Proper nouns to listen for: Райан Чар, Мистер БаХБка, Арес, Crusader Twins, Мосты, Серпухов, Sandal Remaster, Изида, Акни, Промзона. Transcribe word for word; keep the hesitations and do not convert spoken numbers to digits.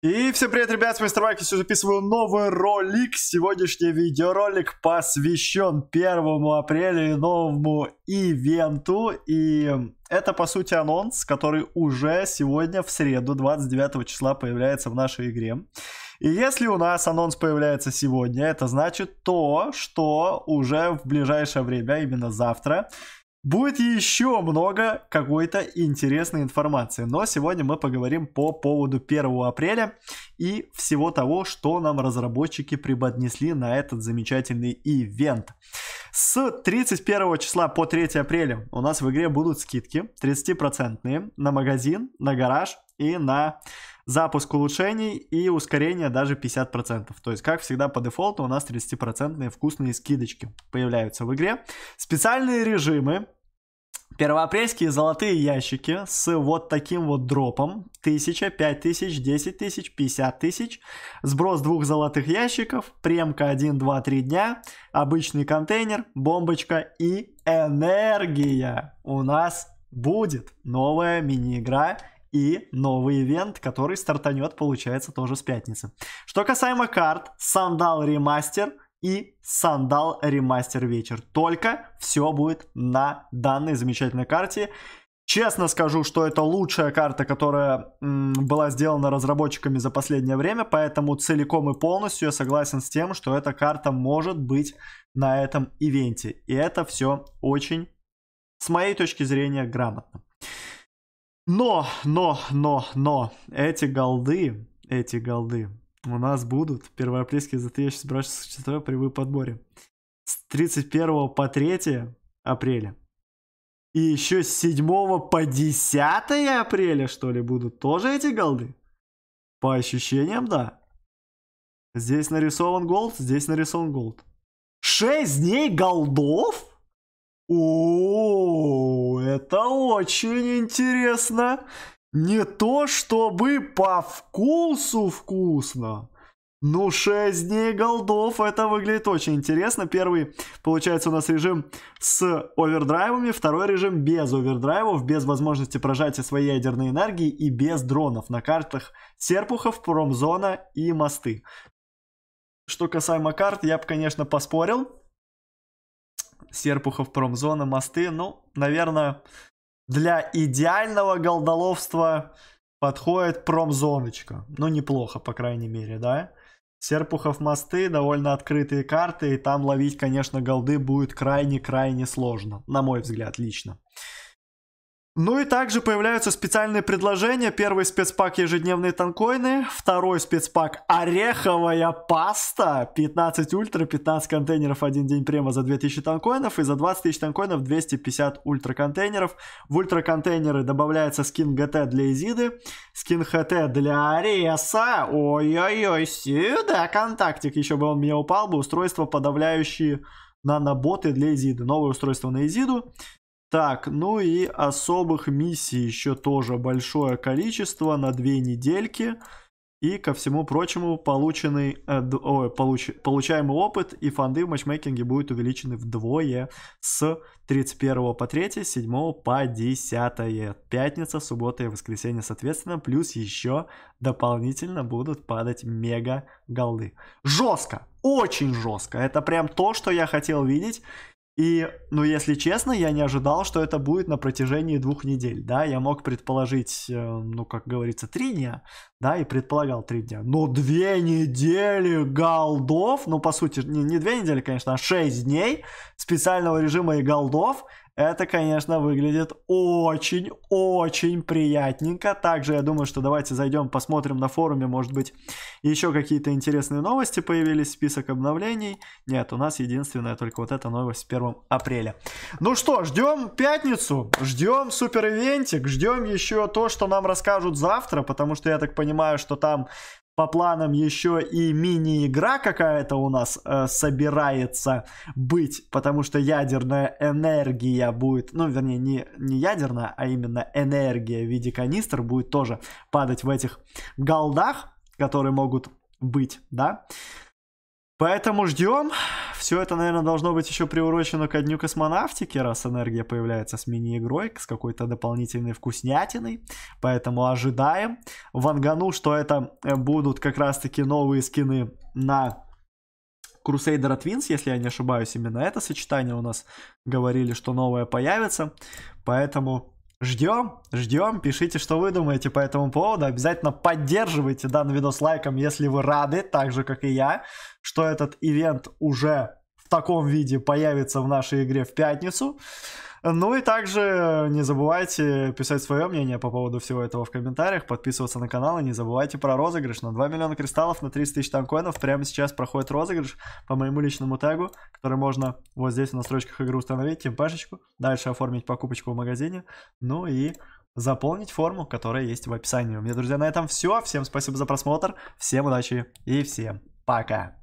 И всем привет, ребят, с Мистер БаХБка, записываю новый ролик. Сегодняшний видеоролик посвящен первому апреля и новому ивенту. И это, по сути, анонс, который уже сегодня, в среду, двадцать девятого числа, появляется в нашей игре. И если у нас анонс появляется сегодня, это значит то, что уже в ближайшее время, именно завтра, будет еще много какой-то интересной информации, но сегодня мы поговорим по поводу первого апреля и всего того, что нам разработчики преподнесли на этот замечательный ивент. С тридцать первого числа по третье апреля у нас в игре будут скидки тридцатипроцентные на магазин, на гараж и на запуск улучшений и ускорение даже пятьдесят процентов. То есть, как всегда, по дефолту у нас тридцатипроцентные вкусные скидочки появляются в игре. Специальные режимы. Первоапрельские золотые ящики с вот таким вот дропом. тысяча, пять тысяч, десять тысяч, пятьдесят тысяч. Сброс двух золотых ящиков. Премка один, два, три дня. Обычный контейнер, бомбочка и энергия. У нас будет новая мини-игра и новый ивент, который стартанет, получается, тоже с пятницы. Что касаемо карт, Sandal Remaster и Sandal Remaster вечер. Только все будет на данной замечательной карте. Честно скажу, что это лучшая карта, которая м, была сделана разработчиками за последнее время, поэтому целиком и полностью я согласен с тем, что эта карта может быть на этом ивенте. И это все очень, с моей точки зрения, грамотно. Но, но, но, но, эти голды, эти голды у нас будут. Первоапрельские затыщи сбрасываются с четвёртого при подборе. С тридцать первого по третье апреля. И еще с седьмого по десятое апреля, что ли, будут тоже эти голды? По ощущениям, да. Здесь нарисован голд, здесь нарисован голд. шесть дней голдов? О, это очень интересно. Не то чтобы по вкусу вкусно, но шесть дней голдов, это выглядит очень интересно. Первый, получается, у нас режим с овердрайвами, второй режим без овердрайвов, без возможности прожатия своей ядерной энергии и без дронов на картах Серпухов, Промзона и Мосты. Что касаемо карт, я бы, конечно, поспорил. Серпухов, Промзона, Мосты. Ну, наверное, для идеального голдоловства подходит Промзоночка. Ну, неплохо, по крайней мере, да? Серпухов, Мосты, довольно открытые карты, и там ловить, конечно, голды будет крайне-крайне сложно, на мой взгляд, лично. Ну и также появляются специальные предложения. Первый спецпак ежедневные танкоины, второй спецпак ореховая паста, пятнадцать ультра, пятнадцать контейнеров, один день према за две тысячи танкоинов и за двадцать тысяч танкоинов двести пятьдесят ультра контейнеров. В ультра контейнеры добавляется скин ГТ для Изиды, скин ХТ для Ареса. Ой-ой-ой, сюда контактик, еще бы он мне упал бы. Устройство подавляющие наноботы для Изиды, новое устройство на Изиду. Так, ну и особых миссий еще тоже большое количество на две недельки. И ко всему прочему полученный, э, о, получ, получаемый опыт и фонды в матчмейкинге будут увеличены вдвое с тридцать первого по третье, с седьмого по десятое. Пятница, суббота и воскресенье соответственно. Плюс еще дополнительно будут падать мега голды. Жестко, очень жестко. Это прям то, что я хотел видеть. И, ну, если честно, я не ожидал, что это будет на протяжении двух недель, да, я мог предположить, ну, как говорится, три дня, да, и предполагал три дня, но две недели голдов, ну, по сути, не, не две недели, конечно, а шесть дней специального режима и голдов, это, конечно, выглядит очень-очень приятненько. Также, я думаю, что давайте зайдем, посмотрим на форуме, может быть, еще какие-то интересные новости появились, список обновлений. Нет, у нас единственная только вот эта новость с первым апреля. Ну что, ждем пятницу, ждем супер-ивентик, ждем еще то, что нам расскажут завтра, потому что я так понимаю, что там по планам еще и мини-игра какая-то у нас э, собирается быть, потому что ядерная энергия будет, ну, вернее, не, не ядерная, а именно энергия в виде канистр будет тоже падать в этих голдах, которые могут быть, да. Поэтому ждем. Все это, наверное, должно быть еще приурочено ко дню космонавтики, раз энергия появляется с мини-игрой, с какой-то дополнительной вкуснятиной. Поэтому ожидаем. Вангану, что это будут как раз-таки новые скины на Crusader Twins, если я не ошибаюсь, именно это сочетание у нас говорили, что новое появится. Поэтому ждем, ждем, пишите, что вы думаете по этому поводу. Обязательно поддерживайте данный видос лайком, если вы рады, так же, как и я, что этот ивент уже в таком виде появится в нашей игре в пятницу. Ну и также не забывайте писать свое мнение по поводу всего этого в комментариях, подписываться на канал и не забывайте про розыгрыш. На два миллиона кристаллов, на тридцать тысяч танкоинов прямо сейчас проходит розыгрыш по моему личному тегу, который можно вот здесь в настройках игры установить, темпашечку, дальше оформить покупочку в магазине, ну и заполнить форму, которая есть в описании. У меня, друзья, на этом все. Всем спасибо за просмотр, всем удачи и всем пока!